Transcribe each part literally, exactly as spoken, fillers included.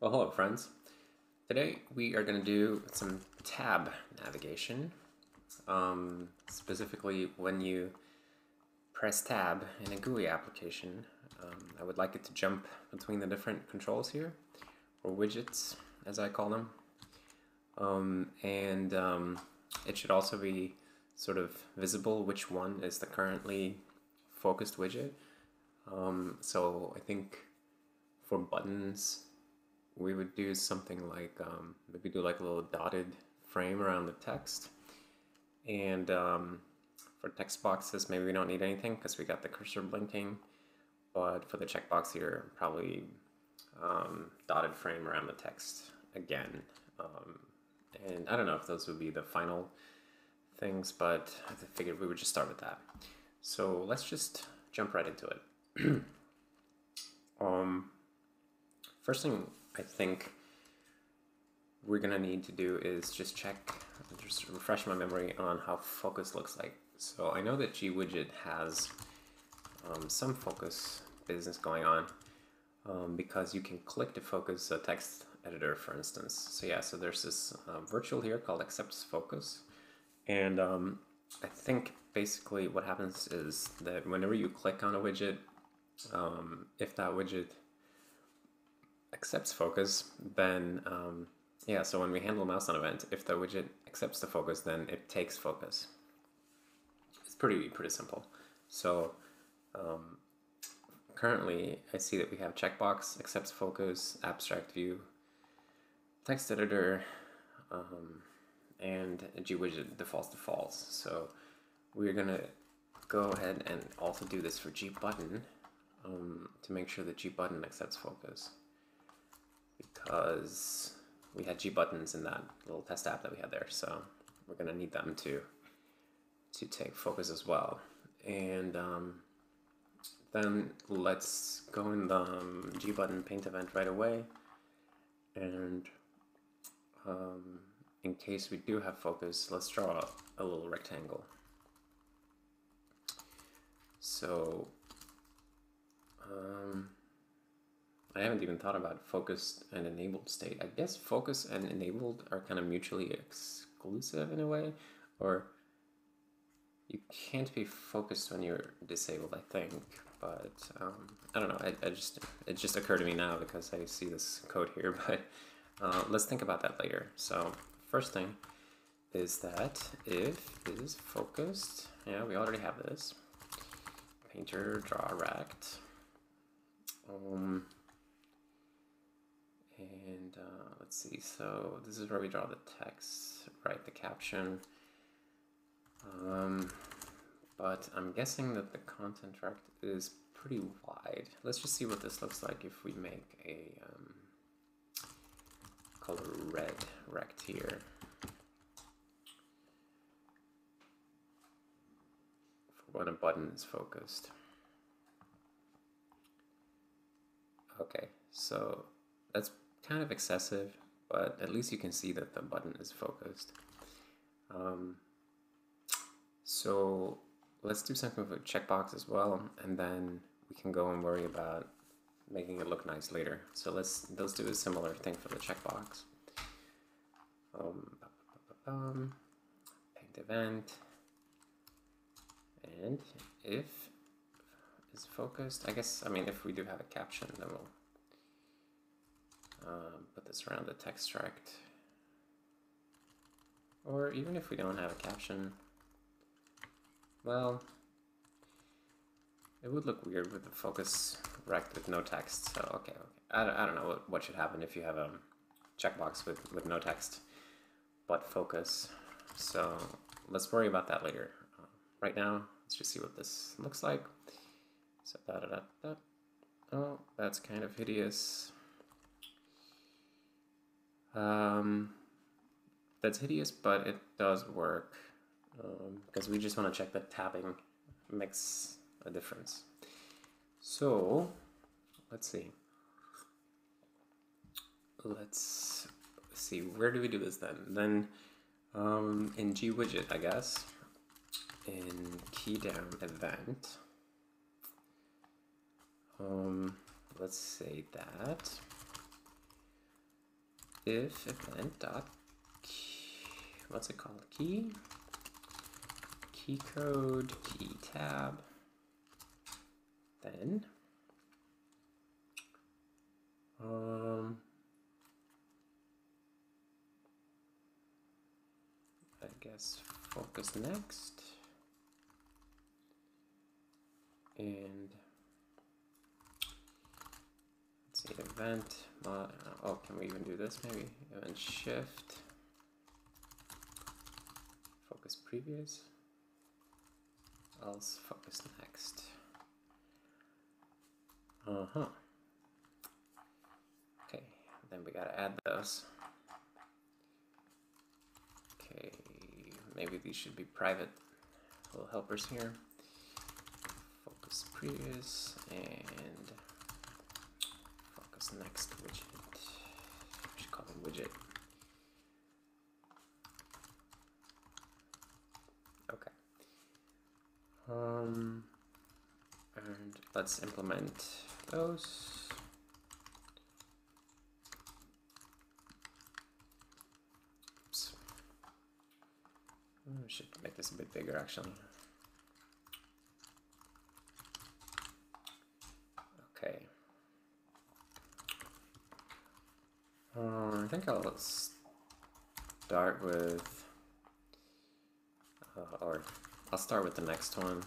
Well, hello friends. Today we are going to do some tab navigation. Um, specifically, when you press tab in a G U I application, um, I would like it to jump between the different controls here, or widgets as I call them. Um, and um, it should also be sort of visible which one is the currently focused widget. Um, so I think for buttons, we would do something like, um, maybe do like a little dotted frame around the text. And um, for text boxes, maybe we don't need anything because we got the cursor blinking. But for the checkbox here, probably um, dotted frame around the text again. Um, and I don't know if those would be the final things, but I figured we would just start with that. So let's just jump right into it. um, first thing I think we're gonna need to do is just check, just refresh my memory on how focus looks like. So I know that G widget has um, some focus business going on um, because you can click to focus a text editor, for instance. So yeah, so there's this uh, virtual here called accepts focus, and um, I think basically what happens is that whenever you click on a widget, um, if that widget accepts focus, then um, yeah, so when we handle a milestone event, if the widget accepts the focus, then it takes focus. It's pretty pretty simple. So um, currently I see that we have checkbox, accepts focus, abstract view, text editor, um, and G widget defaults to false. So we're gonna go ahead and also do this for G button um, to make sure that G button accepts focus, because we had G buttons in that little test app that we had there, so we're gonna need them to to take focus as well. And um, then let's go in the um, G button paint event right away, and um, in case we do have focus, let's draw a little rectangle. So um, I haven't even thought about focused and enabled state. I guess focus and enabled are kind of mutually exclusive in a way, or you can't be focused when you're disabled, I think. But um, I don't know. I, I just it just occurred to me now because I see this code here. But uh, let's think about that later. So first thing is that if is focused, yeah, we already have this. Painter draw rect. Um. And uh, let's see, so this is where we draw the text, right, the caption. Um, but I'm guessing that the content rect is pretty wide. Let's just see what this looks like if we make a um, color red rect here. For when a button is focused. Okay, so that's kind of excessive, but at least you can see that the button is focused. Um, so let's do something with a checkbox as well, and then we can go and worry about making it look nice later. So let's let's do a similar thing for the checkbox. Um, um, paint event, and if it's focused, I guess, I mean, if we do have a caption, then we'll Um, put this around the text rect, or even if we don't have a caption, well, it would look weird with the focus rect with no text. So okay, okay. I, don't, I don't know what, what should happen if you have a checkbox with, with no text but focus, so let's worry about that later. Uh, right now let's just see what this looks like. So da, da, da, da. Oh, that's kind of hideous. Um, that's hideous, but it does work, um, because we just want to check that tabbing makes a difference. So let's see. Let's see, where do we do this then? Then um, in G widget, I guess, in key down event, um, let's say that if event dot key, what's it called? Key, key code, key tab, then um I guess focus next and let's see event mod, oh can we even do this maybe event shift focus previous else focus next uh-huh okay then we gotta add those. Okay, maybe these should be private little helpers here. Focus previous and focus next widget. We should call them widget. Okay. Um, and let's implement those. We should make this a bit bigger actually. Okay. Um, I think I'll start with, uh, or I'll start with the next one.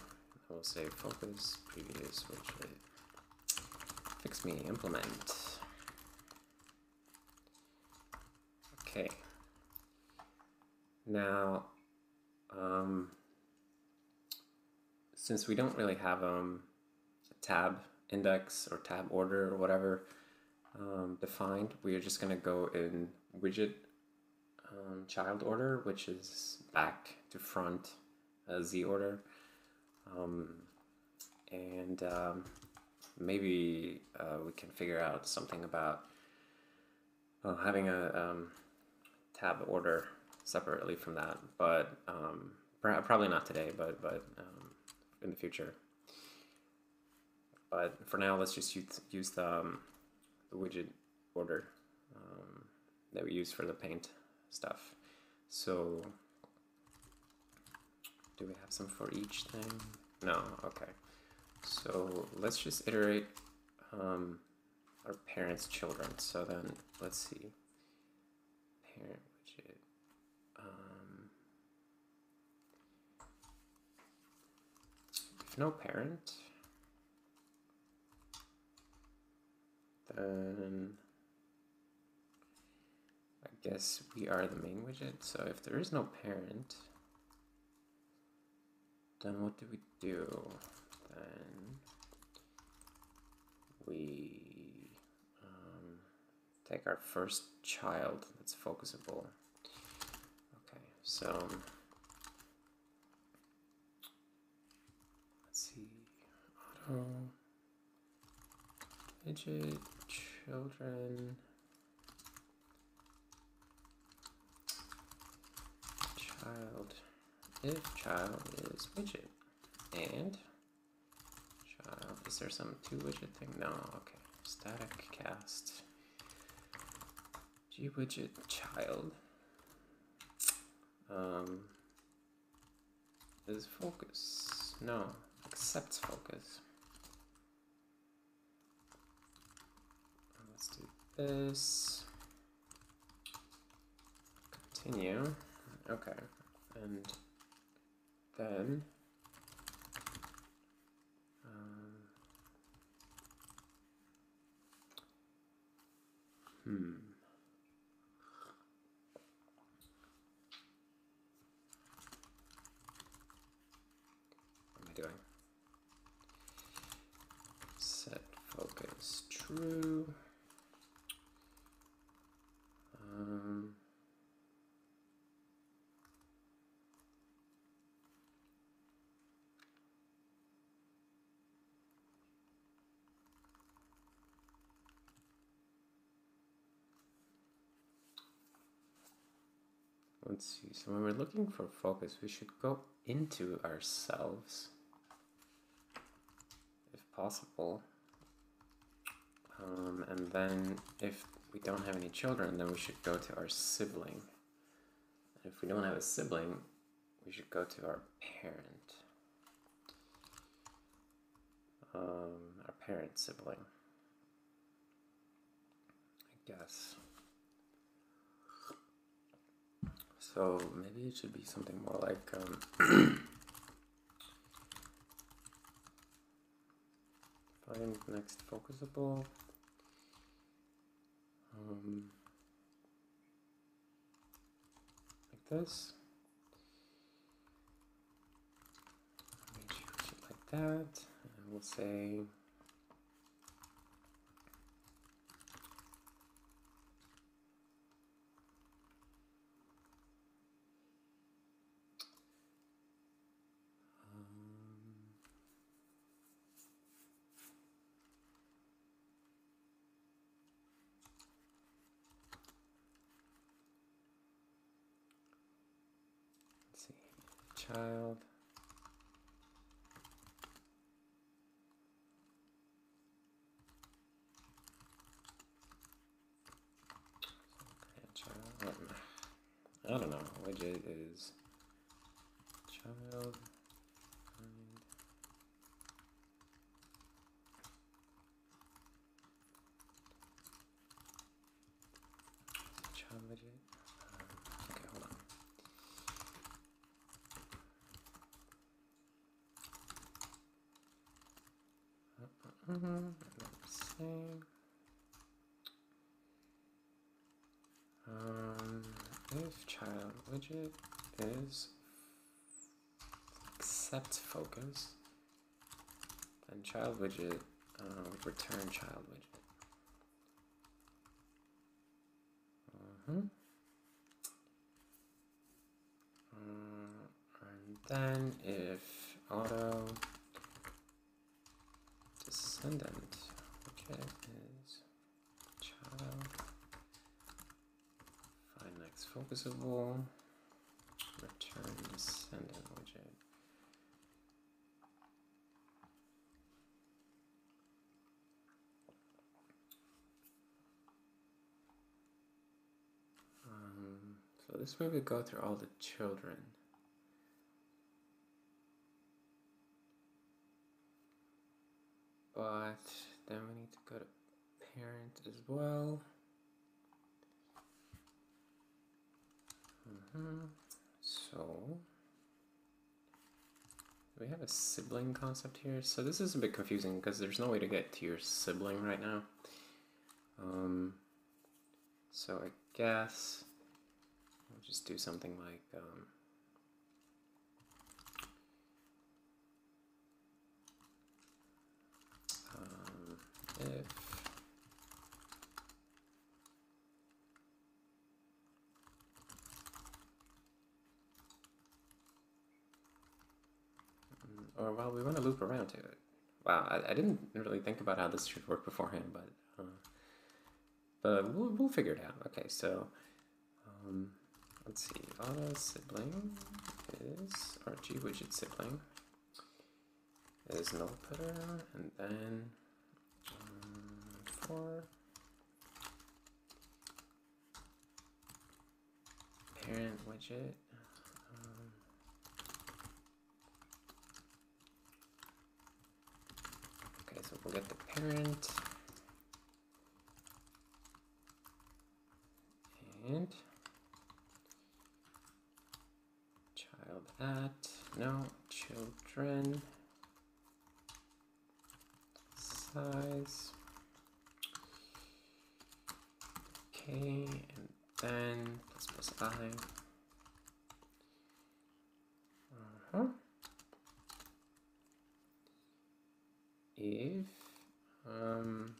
I will say focus previous, which will fix me, implement. Okay. Now, Um, since we don't really have um, a tab index or tab order or whatever um, defined, we are just going to go in widget um, child order, which is back to front uh, Z order. Um, and um, maybe uh, we can figure out something about uh, having a um, tab order separately from that, but um, probably not today, but but um, in the future. But for now, let's just use, use the, um, the widget order um, that we use for the paint stuff. So, do we have some for each thing? No, okay. So let's just iterate um, our parents' children. So then, let's see, parent widget. Um, if no parent, then I guess we are the main widget. So if there is no parent, then what do we do? Then we um, take our first child that's focusable. So, let's see, auto, widget, children, child, if child is widget, and child, is there some two widget thing? No, okay, static cast, gwidget, child. Um, is focus, no, accepts focus. And let's do this, continue, okay, and then, um, hmm. Um, let's see, so when we're looking for focus, we should go into ourselves, if possible. Um, and then if we don't have any children, then we should go to our sibling. And if we don't have a sibling, we should go to our parent. Um, our parent sibling, I guess. So maybe it should be something more like um, find next focusable. Um, like this. Like that. And we'll say child. I don't know. Widget is child. Child widget. Mm-hmm. Same. Um, if child widget is accept focus, then child widget uh, would return child widget. Mm-hmm. Um, and then if auto descendant, which is child, find next focusable, return descendant widget. Um, so this way we go through all the children. But then we need to go to parent as well. Mm-hmm. So we have a sibling concept here. So this is a bit confusing because there's no way to get to your sibling right now. Um, so I guess we'll just do something like um, if or well, we want to loop around to it. Wow, I, I didn't really think about how this should work beforehand, but uh, but we'll we'll figure it out. Okay, so um, let's see. Auto sibling is our G widget sibling is null putter, and then. For parent widget, um, okay, so we'll get the parent and child at no children size. Okay, and then plus plus I. Uh-huh. If um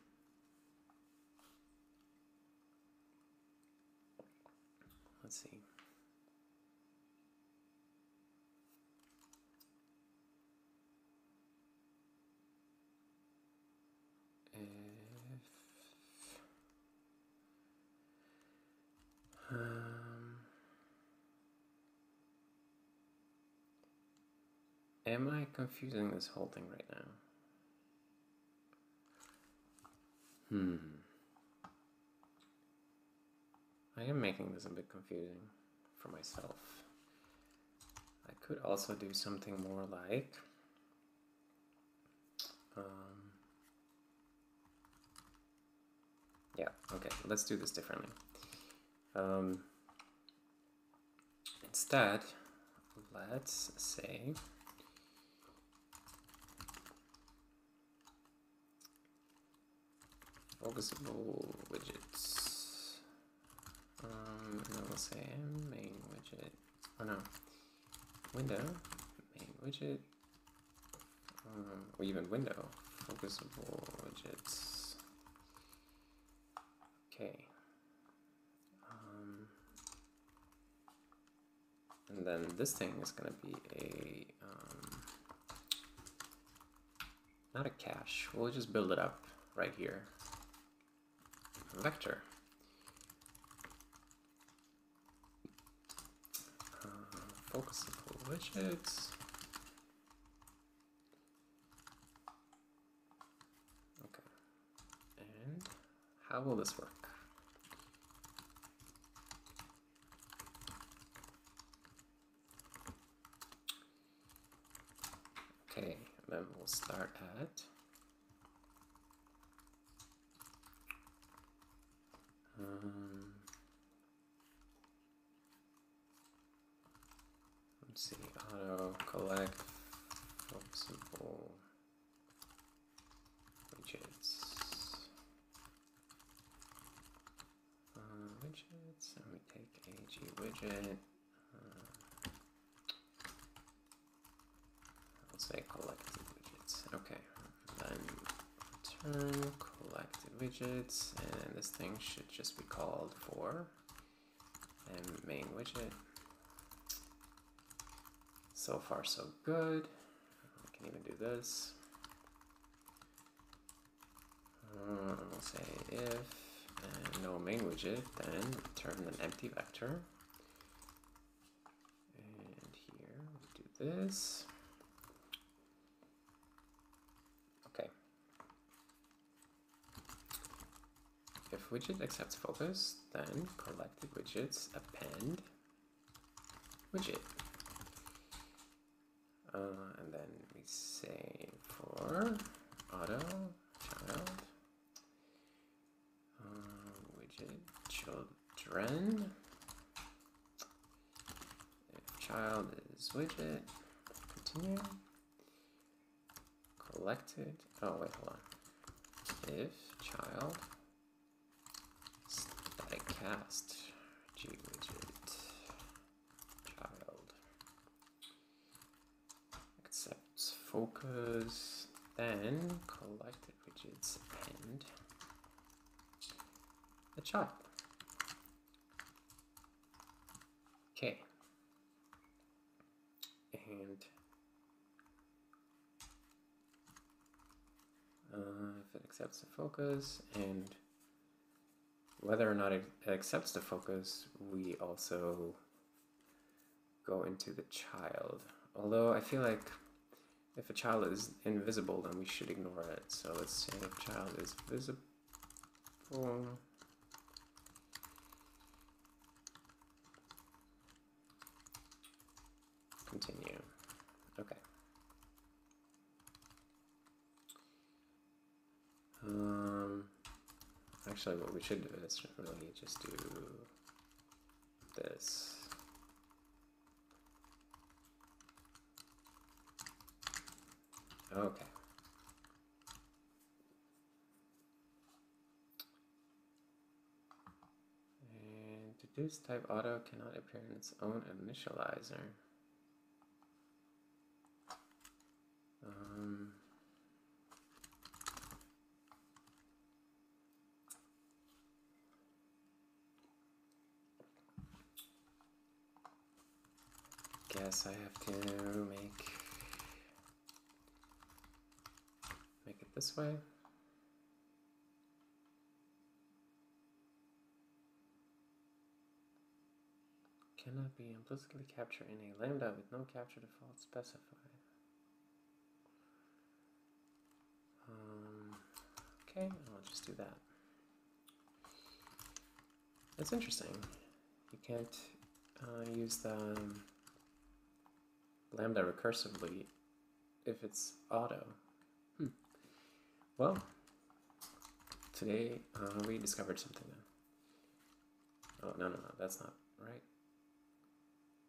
let's see. Um, am I confusing this whole thing right now? Hmm. I am making this a bit confusing for myself. I could also do something more like um, yeah, okay, let's do this differently. Um, instead, let's say focusable widgets. Um, and I will say main widget. Oh no, window, main widget, um, or even window focusable widgets. Okay. Um, and then this thing is going to be a um, not a cache. We'll just build it up right here. Vector. Uh, focusable widgets. Okay. And how will this work? Okay, then we'll start at Um, let's see, auto collect focusable widgets. Uh, widgets, and we take A G widget. Uh, let's say collected widgets. Okay, then return collected widgets, and this thing should just be called for and main widget. So far so good. I can even do this. Uh, we'll say if and no main widget, then return an empty vector. And here we do this. If widget accepts focus, then collected widgets append widget. Uh, and then we say for auto child uh, widget children. If child is widget, continue. Collected, oh wait, hold on. If child cast G widget child accepts focus, then collected widgets append the child. Okay, and uh, if it accepts the focus and whether or not it accepts the focus, we also go into the child. Although I feel like if a child is invisible, then we should ignore it. So let's say if child is visible, continue. Okay. Um. Actually, what we should do is really just do this. Okay. And deduce type auto cannot appear in its own initializer. Um. Guess I have to make make it this way. Cannot be implicitly captured in a lambda with no capture default specified. Um, okay, I'll just do that. That's interesting. You can't uh, use the um, lambda recursively if it's auto. Hmm. Well, today uh, we discovered something then. Oh, no, no, no, that's not right.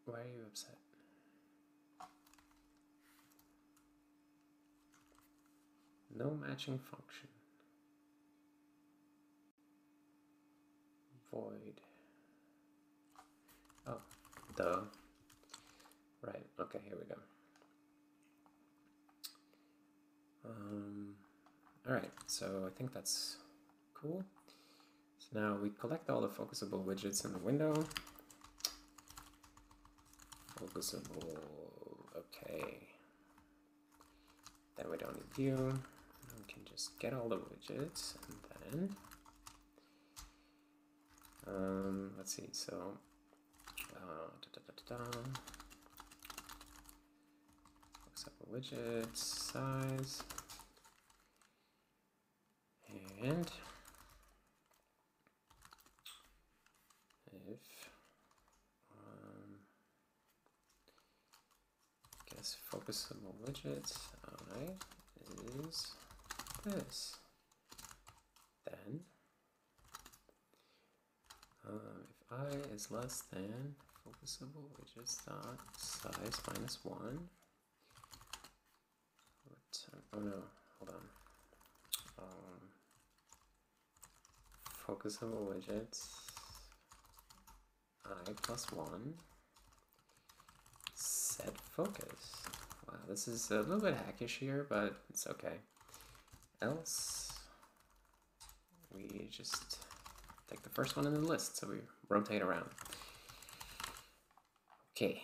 Why are you upset? No matching function. Void. Oh, duh. Right, okay, here we go. Um, Alright, so I think that's cool. So now we collect all the focusable widgets in the window. Focusable, okay. Then we don't need view. We can just get all the widgets and then... Um, let's see, so... Uh, da, da, da, da, da. Looks up a widget, size, and if, um, I guess focusable widget, alright, is this. Then, um, if I is less than focusable widgets dot size minus one, oh no, hold on. Um, focusable widgets I plus one set focus. Wow, this is a little bit hackish here, but it's okay. Else we just take the first one in the list, so we rotate around. Okay.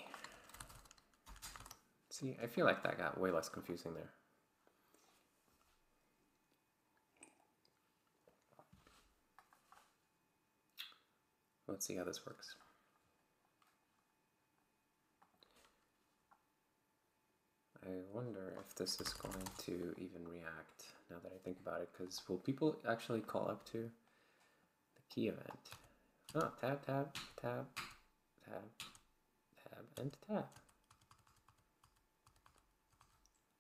See, I feel like that got way less confusing there. Let's see how this works. I wonder if this is going to even react, now that I think about it, because will people actually call up to the key event? Oh, tab, tab, tab, tab, tab, and tab.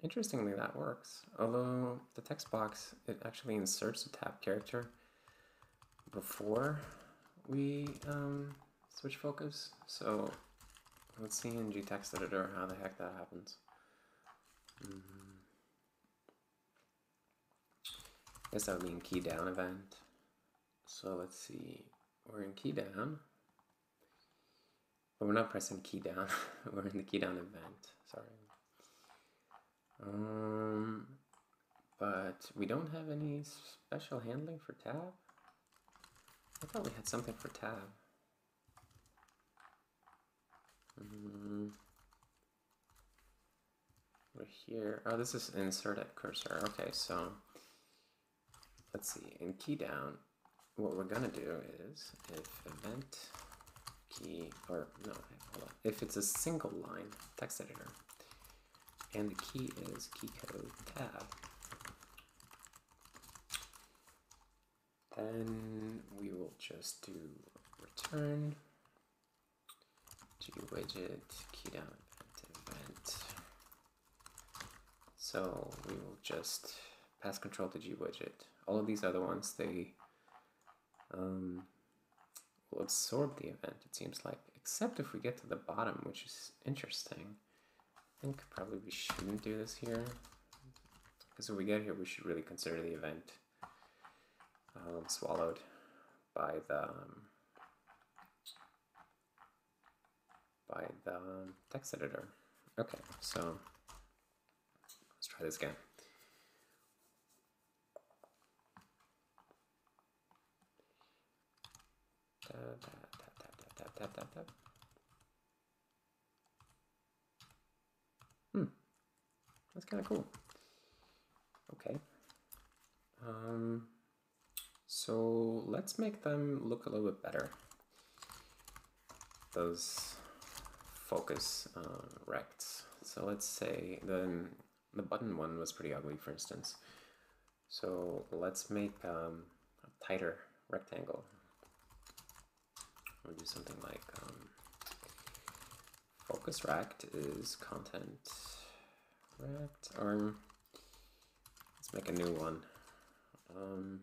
Interestingly, that works. Although the text box, it actually inserts the tab character before we um, switch focus, so let's see in G text editor how the heck that happens. Mm-hmm. I guess that would be in key down event. So let's see, we're in key down, but we're not pressing key down. We're in the key down event. Sorry, um, but we don't have any special handling for tab. I thought we had something for tab. Mm. We're here. Oh, this is insert at cursor. Okay, so let's see. In key down, what we're gonna do is if event key or no, hold on. If it's a single line text editor, and the key is key code tab. Then we will just do return gWidget key down event event. So we will just pass control to gWidget. All of these other ones, they um, will absorb the event, it seems like, except if we get to the bottom, which is interesting. I think probably we shouldn't do this here, because when we get here, we should really consider the event Um, swallowed by the um, by the text editor. Okay, so let's try this again. Tap tap tap tap tap tap tap. Hmm, that's kind of cool. Okay. Um. So let's make them look a little bit better, those focus uh, rects. So let's say the, the button one was pretty ugly, for instance. So let's make um, a tighter rectangle. We'll do something like um, focus rect is content rect arm. Let's make a new one. Um,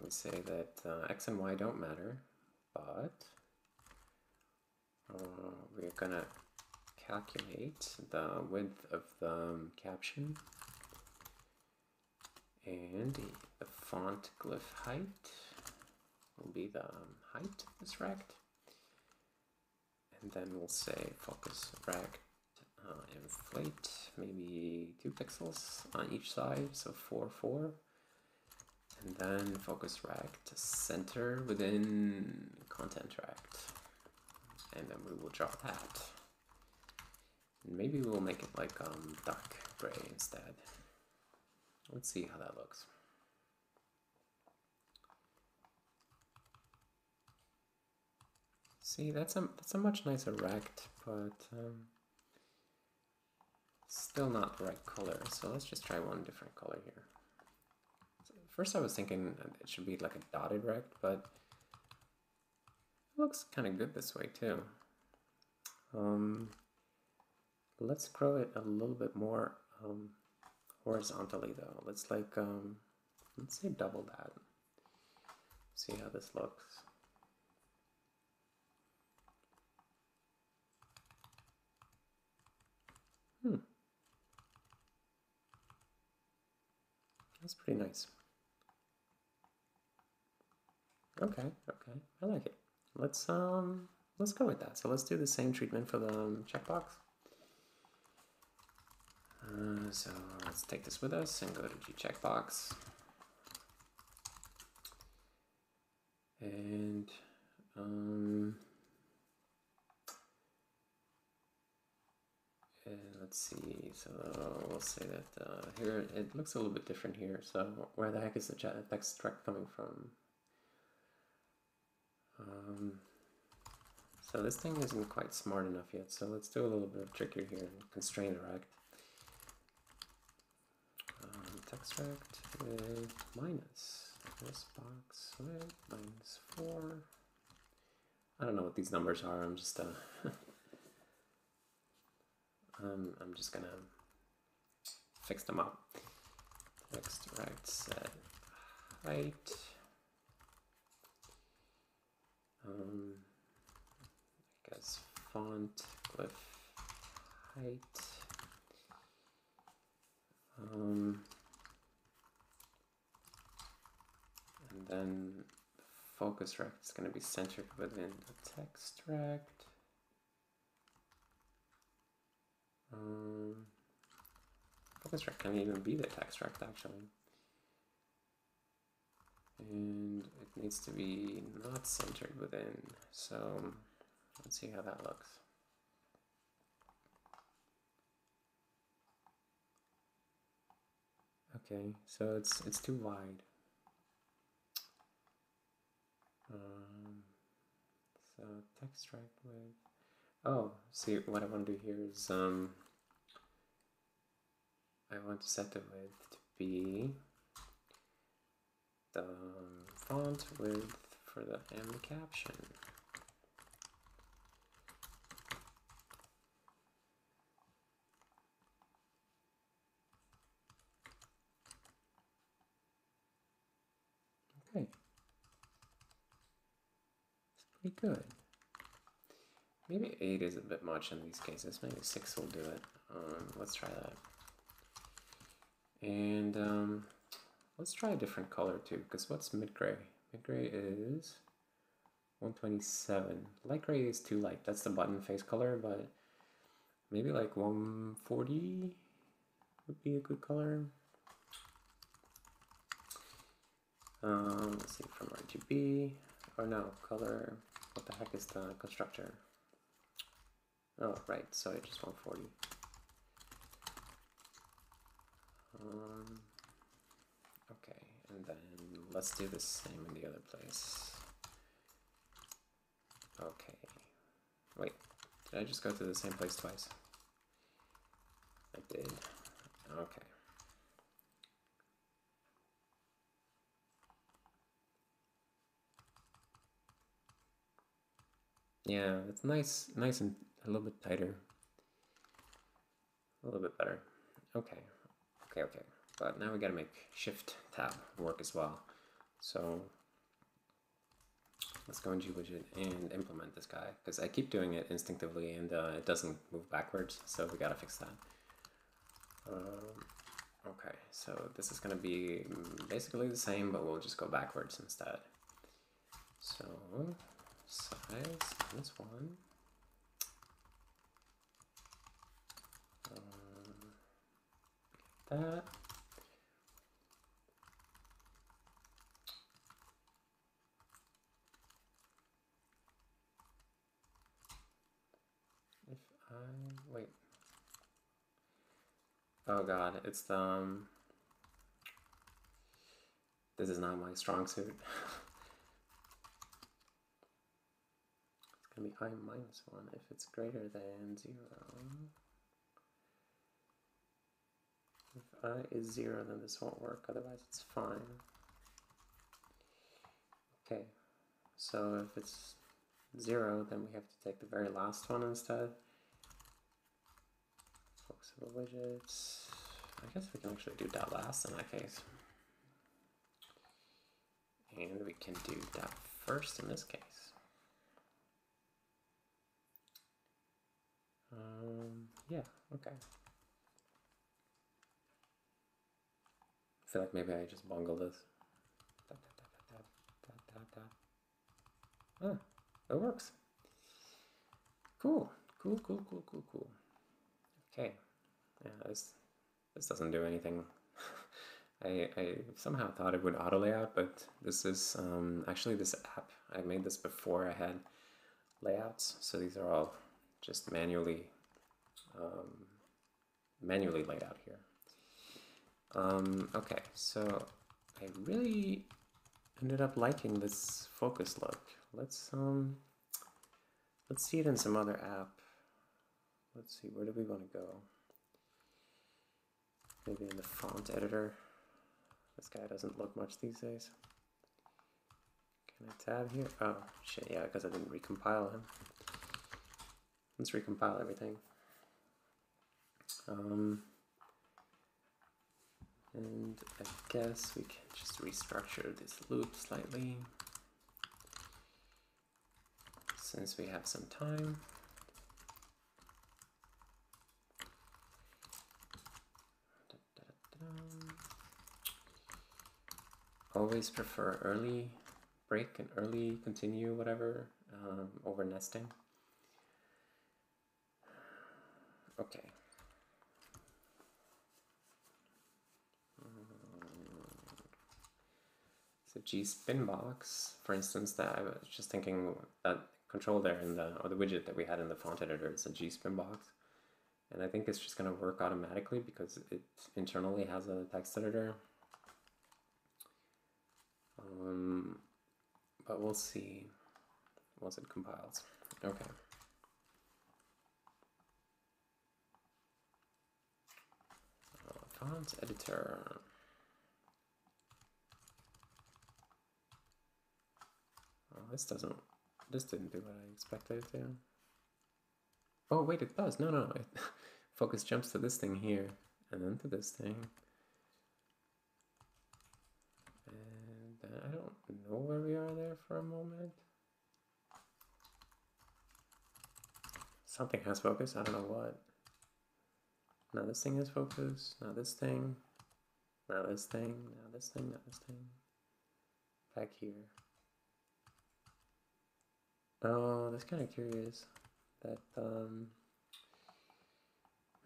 I would say that uh, X and Y don't matter, but uh, we're gonna calculate the width of the um, caption and the font glyph height will be the um, height of this rect, and then we'll say focus rect uh, inflate maybe two pixels on each side, so four, four, and then focus rect center within content rect, and then we will draw that. Maybe we'll make it like um, dark gray instead. Let's see how that looks. See, that's a, that's a much nicer rect, but um, still not the right color. So let's just try one different color here. So first I was thinking it should be like a dotted rect, but it looks kind of good this way too. Um, let's grow it a little bit more um, horizontally though. Let's like, um, let's say double that. See how this looks. Hmm. That's pretty nice. Okay, okay, I like it. Let's um, let's go with that. So let's do the same treatment for the um, checkbox. Uh, so let's take this with us and go to gcheckbox. And um, and let's see, so we'll say that uh, here it looks a little bit different here. So where the heck is the text rect coming from? Um, so this thing isn't quite smart enough yet, so let's do a little bit of trickery here and constrain the rect. Text rect with minus this box with minus four. I don't know what these numbers are. I'm just uh, um, I'm just gonna fix them up. Text rect set height. Um, I guess font glyph height. Um. And then the focus rect is going to be centered within the text rect. Um, focus rect can even be the text rect actually. And it needs to be not centered within. So let's see how that looks. Okay, so it's it's too wide. Um, so text rect with, oh, see what I want to do here is um, I want to set the width to be the font width for the M caption. Okay. Pretty good. Maybe eight is a bit much in these cases. Maybe six will do it. Um, let's try that. And um, let's try a different color too, because what's mid-gray? Mid-gray is one twenty-seven. Light gray is too light. That's the button face color, but maybe like one forty would be a good color. Um, let's see, from R G B. Or no, color. What the heck is the constructor? Oh, right, so I just want forty. Um, okay, and then let's do the same in the other place. Okay. Wait, did I just go to the same place twice? I did. Okay. Yeah, it's nice, nice and a little bit tighter. A little bit better. Okay, okay, okay. But now we gotta make Shift Tab work as well. So let's go into Widget and implement this guy, because I keep doing it instinctively and uh, it doesn't move backwards, so we gotta fix that. Um, okay, so this is gonna be basically the same, but we'll just go backwards instead. So size minus one. Um, that. Wait. Oh god, it's the... Um, this is not my strong suit. It's gonna be high minus one if it's greater than zero. If I is zero, then this won't work, otherwise it's fine. Okay, so if it's zero, then we have to take the very last one instead. Flexible widgets. I guess we can actually do dot last in that case. And we can do dot first in this case. Um, yeah, okay. I feel like maybe I just bungled this. Dot, dot, dot, dot, dot, dot, dot. Ah, it works. Cool, cool, cool, cool, cool, cool. Okay, yeah, this, this doesn't do anything. I, I somehow thought it would auto layout, but this is um, actually this app. I made this before I had layouts, so these are all just manually um, manually laid out here. Um, okay, so I really ended up liking this focus look. Let's um, let's see it in some other app. Let's see, where do we want to go? Maybe in the font editor. This guy doesn't look much these days. Can I tab here? Oh, shit, yeah, because I didn't recompile him. Let's recompile everything. Um, and I guess we can just restructure this loop slightly, since we have some time. Always prefer early break and early continue, whatever, um, over nesting. Okay. So G spin box, for instance, that I was just thinking that control there in the or the widget that we had in the font editor is a G spin box, and I think it's just going to work automatically because it internally has a text editor. Um, but we'll see once it compiles. Okay. Uh, font editor. Oh, this doesn't. This didn't do what I expected it to. Oh wait, it does. No, no. It focus jumps to this thing here, and then to this thing. I don't know where we are there for a moment. Something has focus, I don't know what. Now this thing has focus, now this thing, now this thing, now this thing, now this thing. Back here. Oh, that's kind of curious. That, um...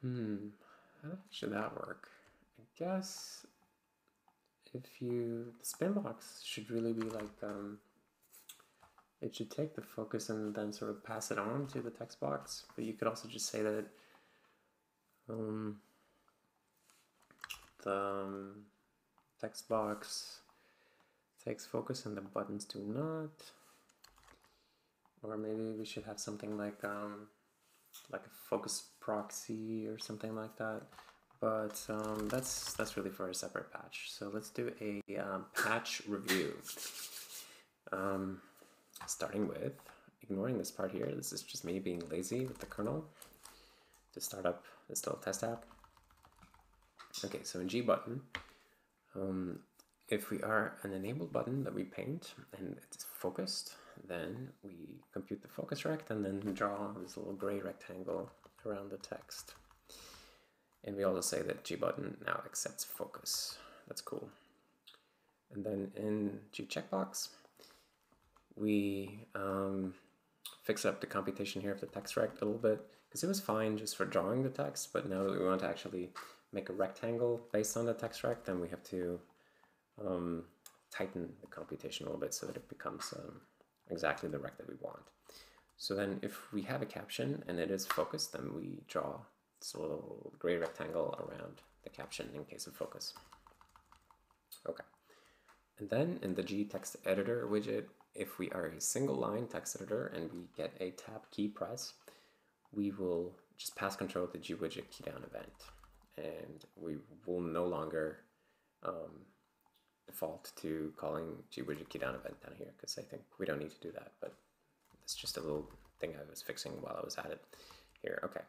Hmm, how should that work? I guess... If you, the spin box should really be like, um, it should take the focus and then sort of pass it on to the text box, but you could also just say that it, um, the um, text box takes focus and the buttons do not, or maybe we should have something like, um, like a focus proxy or something like that. But um, that's that's really for a separate patch. So let's do a um, patch review. Um, starting with ignoring this part here. This is just me being lazy with the kernel to start up this little test app. Okay, so in G button, um, if we are an enabled button that we paint and it's focused, then we compute the focus rect and then draw this little gray rectangle around the text. And we also say that G button now accepts focus. That's cool. And then in G checkbox, we um, fix up the computation here of the text rect a little bit, because it was fine just for drawing the text, but now that we want to actually make a rectangle based on the text rect, then we have to um, tighten the computation a little bit so that it becomes um, exactly the rect that we want. So then if we have a caption and it is focused, then we draw this little gray rectangle around the caption in case of focus. Okay. And then in the G text editor widget, if we are a single line text editor and we get a tab key press, we will just pass control to G widget key down event, and we will no longer um, default to calling G widget key down event down here, because I think we don't need to do that. But it's just a little thing I was fixing while I was at it here. Okay.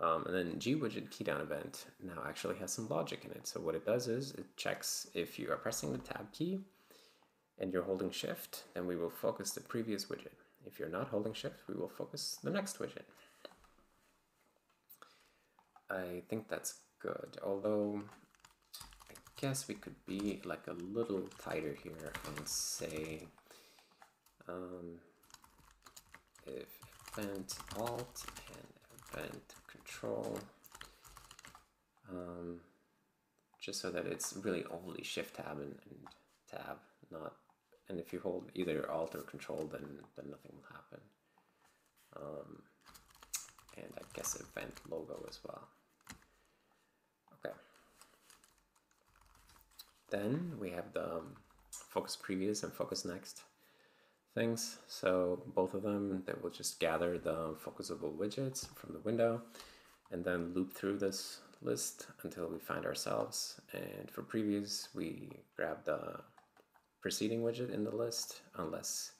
Um, and then G widget keydown event now actually has some logic in it. So what it does is it checks if you are pressing the tab key and you're holding shift, then we will focus the previous widget. If you're not holding shift, we will focus the next widget. I think that's good, although I guess we could be like a little tighter here and say um, if event alt and event control, um, just so that it's really only shift tab and, and tab, not, and if you hold either alt or control, then, then nothing will happen. Um, and I guess event logo as well. Okay. Then we have the um, focus previous and focus next things. So both of them, that will just gather the focusable widgets from the window and then loop through this list until we find ourselves. And for previews, we grab the preceding widget in the list, unless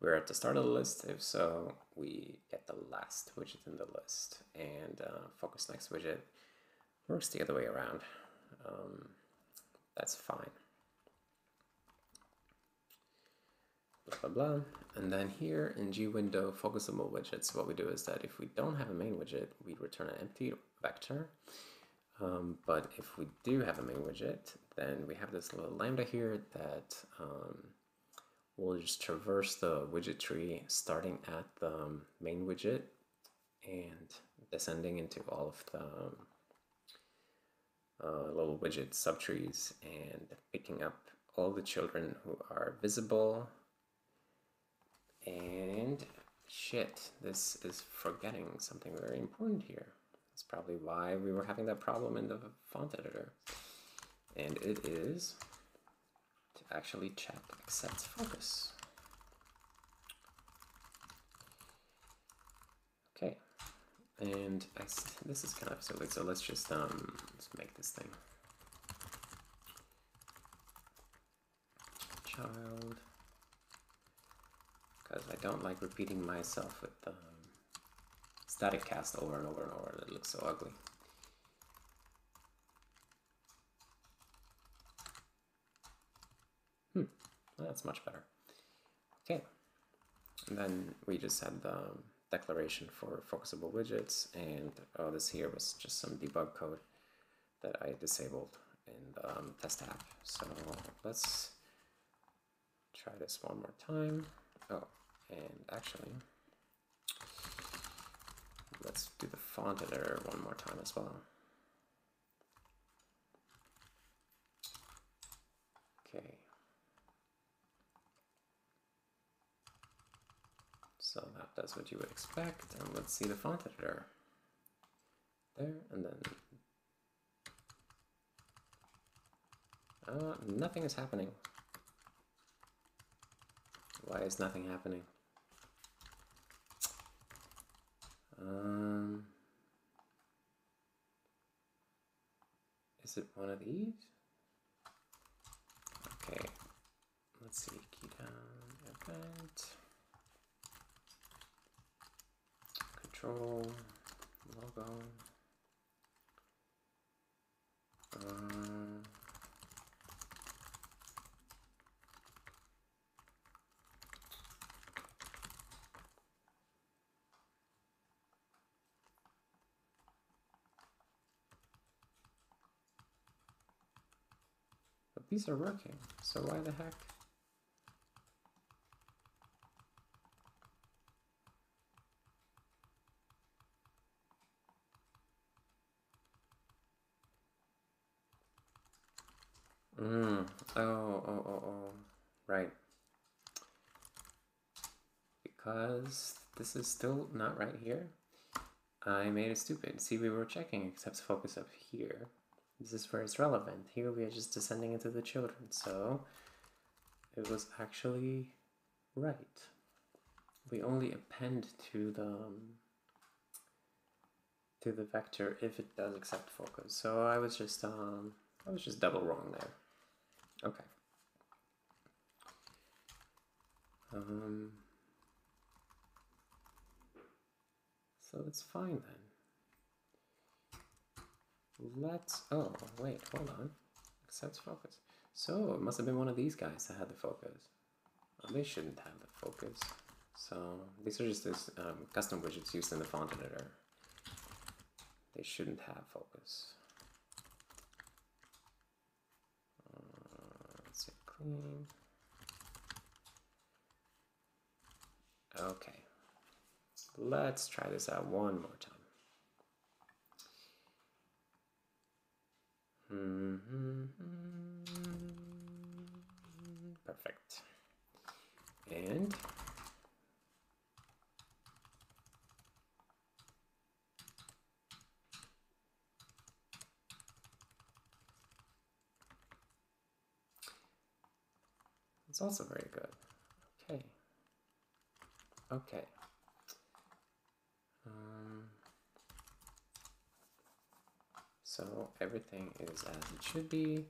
we're at the start of the list. If so, we get the last widget in the list. And uh, focus next widget works the other way around. Um, that's fine. Blah, blah, blah. And then here in G window focusable widgets, what we do is that if we don't have a main widget, we return an empty vector. Um, but if we do have a main widget, then we have this little lambda here that um, will just traverse the widget tree, starting at the main widget and descending into all of the uh, little widget subtrees and picking up all the children who are visible. And shit, this is forgetting something very important here. That's probably why we were having that problem in the font editor. And it is to actually check accepts focus. Okay, and I, this is kind of silly, so let's just um, let's make this thing. Child. I don't like repeating myself with um, static cast over and over and over. That looks so ugly. Hmm, that's much better. Okay, and then we just had the declaration for focusable widgets, and oh, this here was just some debug code that I disabled in the um, test app. So let's try this one more time. Oh. And actually, let's do the font editor one more time as well. Okay. So that does what you would expect. And let's see the font editor. There, and then... Uh, nothing is happening. Why is nothing happening? Um, is it one of these? Okay, let's see, key down event. Control, log on. Um, but these are working, so why the heck? Mm. Oh, oh, oh, oh, right. Because this is still not right here. I made it stupid. See, we were checking accepts focus up here. This is where it's relevant. Here we are just descending into the children, so it was actually right. We only append to the um, to the vector if it does accept focus. So I was just um I was just double wrong there. Okay. Um, so it's fine then. Let's, oh, wait, hold on. Accepts focus. So it must have been one of these guys that had the focus. Well, they shouldn't have the focus. So these are just these um, custom widgets used in the font editor. They shouldn't have focus. Okay, let's try this out one more time. Mm-hmm. Perfect. And it's also very good. Okay. Okay. Um, so everything is as it should be.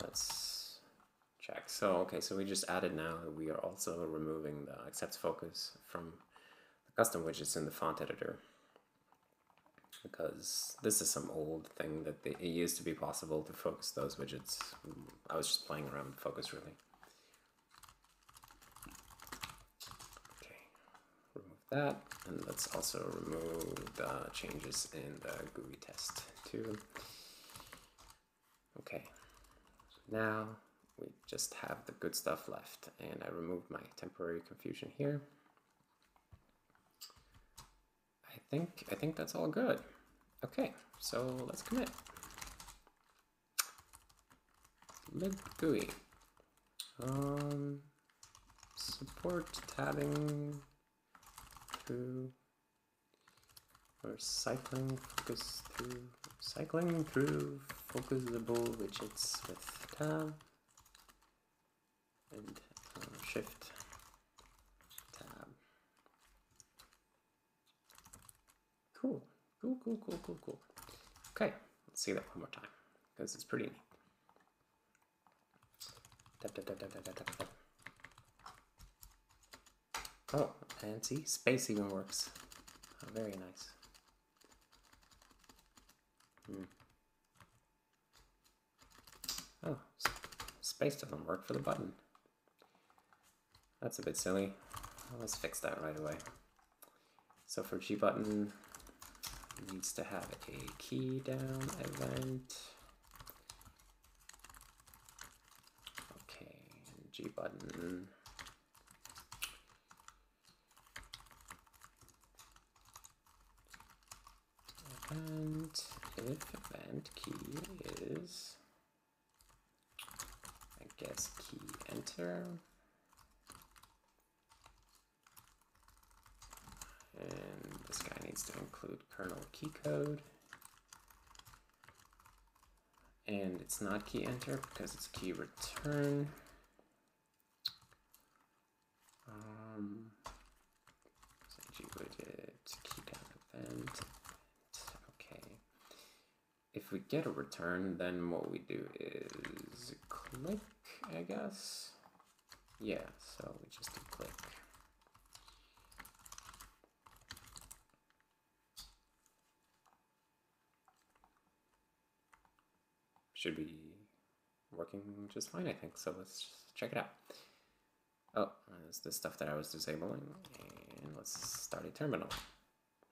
Let's check. So, okay, so we just added now that we are also removing the accepts focus from the custom widgets in the font editor, because this is some old thing that they, it used to be possible to focus those widgets. I was just playing around with focus, really. Okay, remove that, and let's also remove the changes in the G U I test too. Okay, now we just have the good stuff left, and I removed my temporary confusion here. I think, I think that's all good. Okay, so let's commit. libgui. Um, support tabbing through, or cycling focus through, cycling through focusable widgets with tab and uh, shift. Cool, cool, cool, cool, cool, cool. Okay, let's see that one more time, because it's pretty neat. Tap, tap, tap, tap, tap, tap, tap. Oh, and see, space even works. Oh, very nice. Hmm. Oh, space doesn't work for the button. That's a bit silly. Let's fix that right away. So for G button, needs to have a key down event. Okay, G button. Event, if event key is, I guess, key enter. And this guy needs to include kernel key code. And it's not key enter because it's key return. Um, so G widget, key down event. Okay. If we get a return, then what we do is click, I guess. Yeah, so we just do click. should be working just fine, I think. So let's just check it out. Oh, there's the stuff that I was disabling. And let's start a terminal.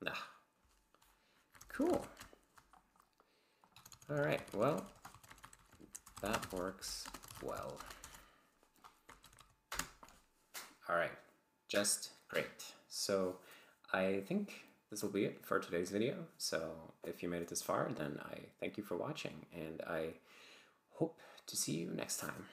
Ah, cool. All right, well, that works well. All right, just great. So I think this will be it for today's video. So if you made it this far, then I thank you for watching, and I hope to see you next time.